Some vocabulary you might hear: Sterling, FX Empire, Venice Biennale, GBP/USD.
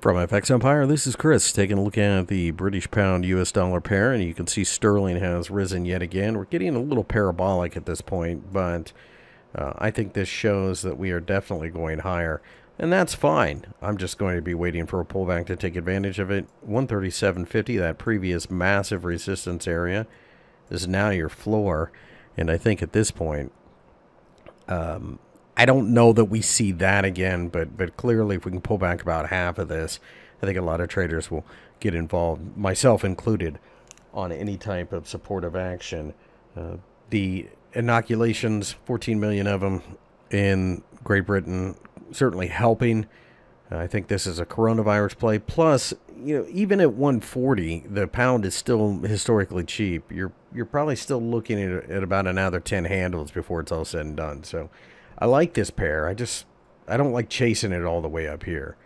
From FX Empire, this is Chris taking a look at the British pound US dollar pair, and you can see sterling has risen yet again. We're getting a little parabolic at this point, but I think this shows that we are definitely going higher, and that's fine. I'm just going to be waiting for a pullback to take advantage of it. 137.50, that previous massive resistance area, is now your floor, and I think at this point, I don't know that we see that again, but clearly if we can pull back about half of this, I think a lot of traders will get involved, myself included, on any type of supportive action. The inoculations, 14 million of them in Great Britain, certainly helping. I think this is a coronavirus play. Plus, you know, even at 140, the pound is still historically cheap. You're probably still looking at about another 10 handles before it's all said and done. So I like this pair. I don't like chasing it all the way up here.